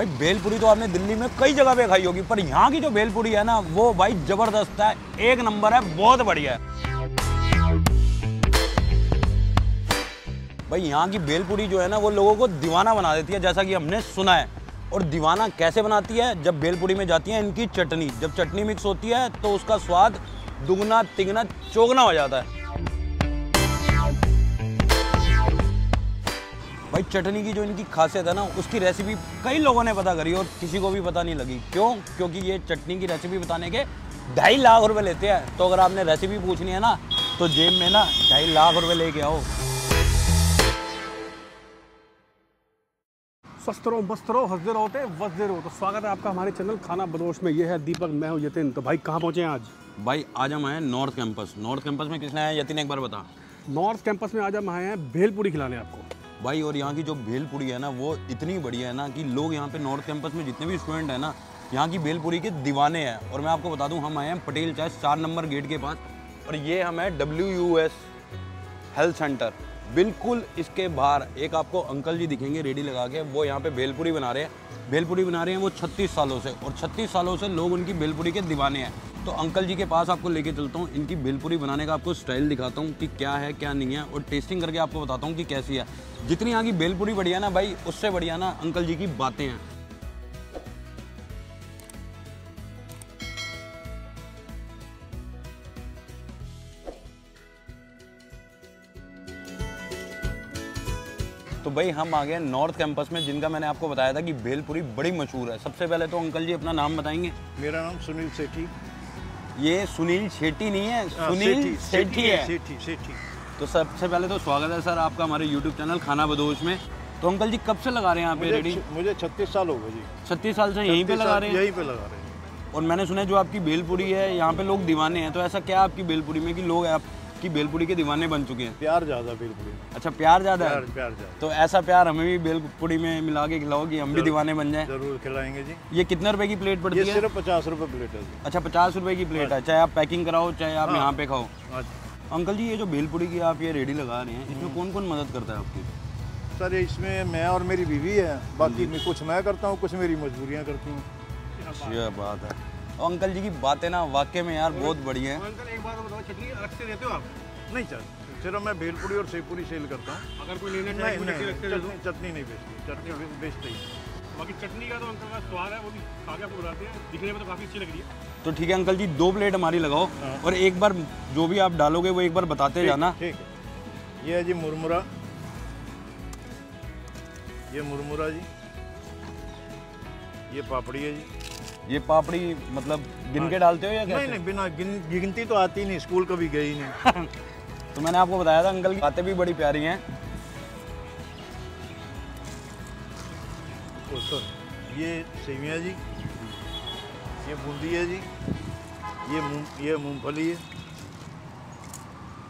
भाई भेलपुरी तो आपने दिल्ली में कई जगह पे खाई होगी, पर यहाँ की जो भेलपुरी है ना वो भाई जबरदस्त है, एक नंबर है, बहुत बढ़िया है। भाई यहाँ की भेलपुरी जो है ना वो लोगों को दीवाना बना देती है, जैसा कि हमने सुना है। और दीवाना कैसे बनाती है, जब भेलपुरी में जाती है इनकी चटनी, जब चटनी मिक्स होती है तो उसका स्वाद दुगना तिगना चौगना हो जाता है। भाई चटनी की जो इनकी खासियत है ना उसकी रेसिपी कई लोगों ने पता करी और किसी को भी पता नहीं लगी। क्यों? क्योंकि ये चटनी की रेसिपी बताने के 2.5 लाख रुपए लेते हैं। तो अगर आपने रेसिपी पूछनी है ना तो जेब में ना 2.5 लाख रुपए लेके आओ। स्वस्थ रहो, मस्त रहो, हंसते रहो, वसते रहो। तो स्वागत है आपका हमारे चैनल खानाबदोश में। ये है दीपक, मैं हूँ यतिन। तो भाई कहाँ पहुँचे हैं आज? भाई आज हम आए नॉर्थ कैंपस। नॉर्थ कैंपस में किसने आया यतिन, एक बार बता। नॉर्थ कैंपस में आज हम आए हैं भेलपुरी खिलाने आपको भाई। और यहाँ की जो भेलपुरी है ना वो इतनी बढ़िया है ना कि लोग यहाँ पे नॉर्थ कैंपस में जितने भी स्टूडेंट हैं ना यहाँ की भेलपुरी के दीवाने हैं। और मैं आपको बता दूँ, हम आए हैं पटेल चेस्ट 4 नंबर गेट के पास और ये हम है WUS हेल्थ सेंटर। बिल्कुल इसके बाहर एक आपको अंकल जी दिखेंगे रेडी लगा के, वो यहाँ पे भेलपुरी बना रहे हैं। भेलपुरी बना रहे हैं वो 36 सालों से, और 36 सालों से लोग उनकी भेलपुरी के दीवाने हैं। तो अंकल जी के पास आपको लेके चलता हूँ, इनकी भेलपुरी बनाने का आपको स्टाइल दिखाता हूँ कि क्या है क्या नहीं है, और टेस्टिंग करके आपको बताता हूँ कि कैसी है। जितनी यहाँ की भेलपुरी बढ़िया ना भाई, उससे बढ़िया ना अंकल जी की बातें हैं। तो भाई हम आ गए नॉर्थ कैंपस में, जिनका मैंने आपको बताया था कि भेलपुरी बड़ी मशहूर है। सबसे पहले तो अंकल जी अपना नाम बताएंगे। मेरा नाम सुनील सेठी। ये सुनील शेट्टी नहीं है, सुनील सेठी है। सेठी। तो सबसे पहले तो स्वागत है सर आपका हमारे YouTube चैनल खानाबदोश में। तो अंकल जी कब से लगा रहे हैं यहाँ पे रेडी? मुझे 36 साल हो गए जी। 36 साल से यहीं पे लगा रहे हैं? यहीं पे लगा रहे हैं। और मैंने सुना है जो आपकी भेलपुरी है यहाँ पे लोग दीवाने हैं, तो ऐसा क्या आपकी भेलपुरी में कि लोग आपकी भेलपुरी के दीवाने बन चुके हैं? प्यार ज़्यादा भेलपुरी। अच्छा, प्यार ज़्यादा है, तो ऐसा प्यार हमें भी भेलपुरी में मिला के खिलाओ कि हम भी दीवाने बन जाएं। जरूर खिलाएंगे जी। ये कितने रुपए की प्लेट पड़ती है? सिर्फ 50 रुपये प्लेट है। अच्छा, 50 रुपये की प्लेट है, चाहे आप पैकिंग कराओ चाहे आप यहाँ पे खाओ। अंकल जी ये जो भेलपुरी की आप ये रेडी लगा रहे हैं, इसमें कौन कौन मदद करता है आपकी? सर इसमें मैं और मेरी बीवी है, बाकी मैं कुछ मैं करता हूँ, कुछ मेरी मजबूरियाँ करती हूँ। यह बात है। और अंकल जी की बातें ना वाकई में यार बहुत बढ़िया है। अंकल एक बात बताओ, चटनी अलग से देते हो आप? नहीं सर, सिर्फ मैं भेलपुरी और सेवपुरी सेल करता हूँ। अगर कोई लेने नहीं, चटनी नहीं बेचती, चटनी बेचते ही। बाकी चटनी का तो अंकल का स्वाद है, वो भी खा के आपको बताते हैं, दिखने में तो काफ़ी अच्छी लग रही है। तो ठीक है अंकल जी, 2 प्लेट हमारी लगाओ और एक बार जो भी आप डालोगे वो एक बार बताते जाना। ठीक है। ये है जी मुरमुरा, ये मुरमुरा जी, ये पापड़ी है जी। ये पापड़ी मतलब गिन के डालते हो या कैसे? नहीं, बिना गिनती तो आती नहीं, स्कूल कभी गई नहीं। तो मैंने आपको बताया था अंकल की बातें भी बड़ी प्यारी हैं। ये सेवियाँ जी, ये बूंदी है जी, ये मूंगफली है,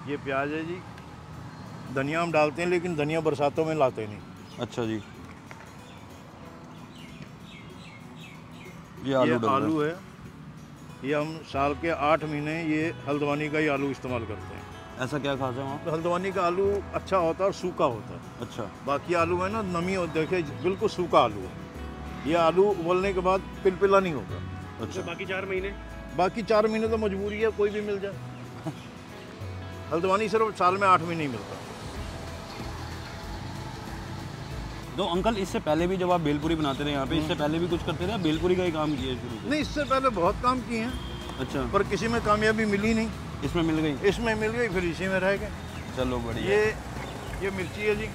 ये प्याज है जी। धनिया हम डालते हैं, लेकिन धनिया बरसातों में लाते नहीं। अच्छा जी। ये आलू है, ये हम साल के 8 महीने ये हल्द्वानी का ही आलू इस्तेमाल करते हैं। ऐसा क्या खास है वहाँ? हल्द्वानी का आलू अच्छा होता है और सूखा होता है। अच्छा। बाकी आलू है ना नमी होती, देखिए बिल्कुल सूखा आलू है। ये आलू उबलने के बाद पिलपिला नहीं होगा। अच्छा। बाकी चार महीने तो मजबूरी है, कोई भी मिल जाए। हल्द्वानी सिर्फ साल में 8 महीने ही मिलता। तो अंकल इससे पहले भी जब आप भेलपुरी बनाते रहे यहाँ पे, इससे पहले भी कुछ करते रहे? भेलपुरी का ही काम किया शुरू? नहीं, इससे पहले बहुत काम किए हैं। अच्छा। पर किसी में कामयाबी मिली नहीं। इसमें मिल गई? इसमें मिल गई, फिर इसी में रह गए। चलो बढ़िया। ये मिर्ची है जी,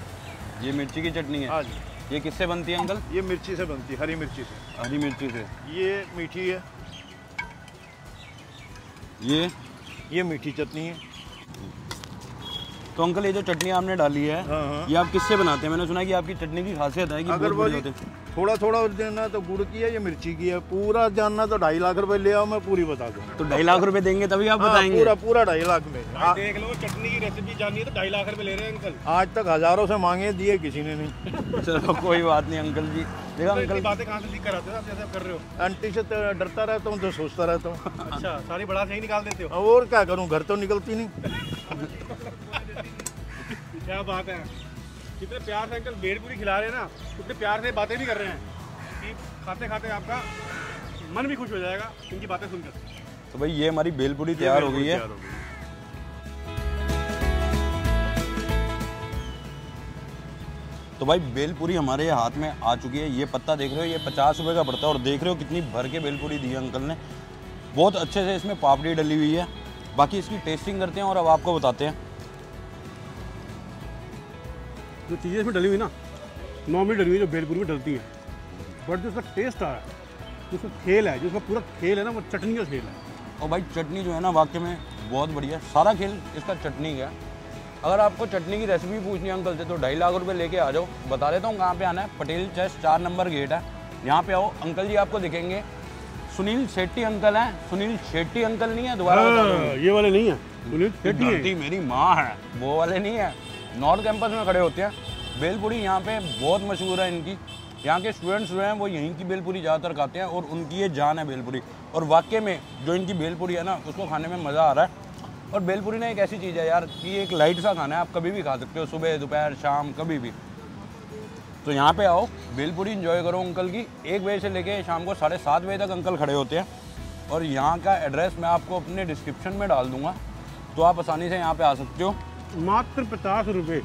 ये मिर्ची की चटनी है। हाँ जी। ये किससे बनती है अंकल? ये मिर्ची से बनती है, हरी मिर्ची से। हरी मिर्ची से। ये मीठी है, ये मीठी चटनी है। तो अंकल ये जो चटनी आपने डाली है, हाँ। ये आप किससे बनाते हैं? मैंने सुना है कि आपकी चटनी की खासियत है कि अगर वो थोड़ा थोड़ा देना तो गुड़ की है, ये मिर्ची की है। पूरा जानना तो 2.5 लाख रुपए ले आओ, मैं पूरी बता दूंगा। तो 2.5 लाख रुपए देंगे तभी आप बताएंगे? पूरा 2.5 लाख में देख लो। चटनी की रेसिपी जाननी है तो 2.5 लाख रुपए ले रहे हैं अंकल। आज तक हजारों से मांगे, दिए किसी ने नहीं। चलो कोई बात नहीं अंकल जी। देखा अंकल बातें कहाँ से सीख कर आते हो आप, जैसे आप कर रहे हो? आंटी से डरता रहता हूँ तो सोचता रहता हूँ। अच्छा, सारी बड़ा सही निकाल देते हो। और क्या करूँ, घर तो निकलती नहीं। क्या बात है, कितने प्यार से अंकल भेलपुरी खिला रहे हैं ना, कितने प्यार से बातें भी कर रहे हैं कि खाते खाते आपका मन भी खुश हो जाएगा इनकी बातें सुनकर। तो भाई ये हमारी भेलपुरी तैयार हो गई है। तो भाई भेलपुरी हमारे हाथ में आ चुकी है। ये पत्ता देख रहे हो, ये 50 रुपए का पड़ता है और देख रहे हो कितनी भर के भेलपुरी दी है अंकल ने। बहुत अच्छे से इसमें पापड़ी डली हुई है। बाकी इसकी टेस्टिंग करते हैं और अब आपको बताते हैं। जो चीज़ें इसमें डली हुई ना नॉर्मली डली हुई जो भेलपुरी में डलती हैं, बट जो उसका टेस्ट आ रहा है, जो उसका खेल है, जो उसका पूरा खेल है ना, वो चटनी का खेल है। और भाई चटनी जो है ना वाकई में बहुत बढ़िया, सारा खेल इसका चटनी का है। अगर आपको चटनी की रेसिपी पूछनी है अंकल से तो 2.5 लाख रुपए लेके आ जाओ। बता देता हूँ कहाँ पे आना है, पटेल चेस्ट 4 नंबर गेट है, यहाँ पे आओ। अंकल जी आपको दिखेंगे, सुनील सेठी अंकल हैं। सुनील सेठी अंकल नहीं है, दोबारा ये वाले नहीं है, सुनील सेठी है, मेरी माँ है, वो वाले नहीं है। नॉर्थ कैंपस में खड़े होते हैं। भेलपुरी यहाँ पे बहुत मशहूर है इनकी, यहाँ के स्टूडेंट्स जो हैं वो यहीं की भेलपुरी ज़्यादातर खाते हैं और उनकी ये जान है भेलपुरी। और वाकई में जो इनकी भेलपुरी है ना उसको खाने में मज़ा आ रहा है। और भेलपुरी ना एक ऐसी चीज़ है यार कि एक लाइट सा खाना है, आप कभी भी खा सकते हो, सुबह दोपहर शाम कभी भी। तो यहाँ पे आओ, भेलपुरी एंजॉय करो। अंकल की 1 बजे से लेके शाम को 7:30 बजे तक अंकल खड़े होते हैं। और यहाँ का एड्रेस मैं आपको अपने डिस्क्रिप्शन में डाल दूँगा, तो आप आसानी से यहाँ पे आ सकते हो। मात्र 50 रुपये।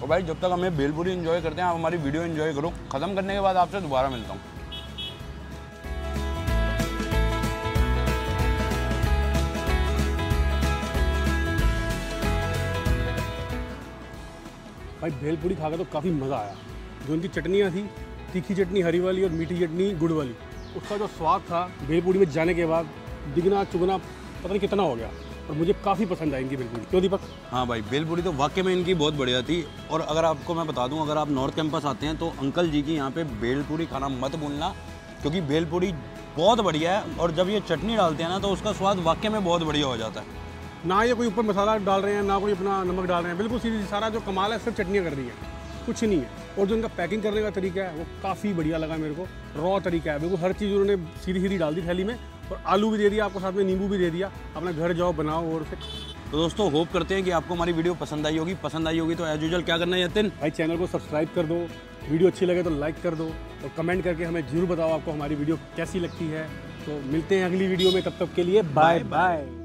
तो भाई जब तक हमें भेलपुरी एंजॉय करते हैं, आप हमारी वीडियो एंजॉय करो। ख़त्म करने के बाद आपसे दोबारा मिलता हूँ। भाई भेलपुरी खा के तो काफ़ी मज़ा आया। जो उनकी चटनियाँ थी, तीखी चटनी हरी वाली और मीठी चटनी गुड़ वाली, उसका जो स्वाद था भेलपुरी में जाने के बाद दिगना चुगना पता नहीं कितना हो गया। और मुझे काफ़ी पसंद आई इनकी भेलपुरी। क्यों दीपक? हाँ भाई भेलपुरी तो वाकई में इनकी बहुत बढ़िया थी। और अगर आपको मैं बता दूँ, अगर आप नॉर्थ कैंपस आते हैं तो अंकल जी की यहाँ पर भेलपुरी खाना मत भूलना, क्योंकि भेलपुरी बहुत बढ़िया है। और जब ये चटनी डालते हैं ना तो उसका स्वाद वाकई में बहुत बढ़िया हो जाता है। ना ये कोई ऊपर मसाला डाल रहे हैं, ना कोई अपना नमक डाल रहे हैं, बिल्कुल सीधी। सारा जो कमाल है सिर्फ चटनियाँ कर रही है, कुछ नहीं है। और जो उनका पैकिंग करने का तरीका है वो काफ़ी बढ़िया लगा मेरे को। रॉ तरीका है, बिल्कुल हर चीज़ उन्होंने सीधी सीधी डाल दी थैली में। और आलू भी दे दिया आपको, साथ में नींबू भी दे दिया। अपना घर जाओ, बनाओ। और तो दोस्तों होप करते हैं कि आपको हमारी वीडियो पसंद आई होगी। पसंद आई होगी तो एज यूजुअल क्या करना है यतिन भाई? चैनल को सब्सक्राइब कर दो, वीडियो अच्छी लगे तो लाइक कर दो और कमेंट करके हमें जरूर बताओ आपको हमारी वीडियो कैसी लगती है। तो मिलते हैं अगली वीडियो में, तब तक के लिए बाय बाय।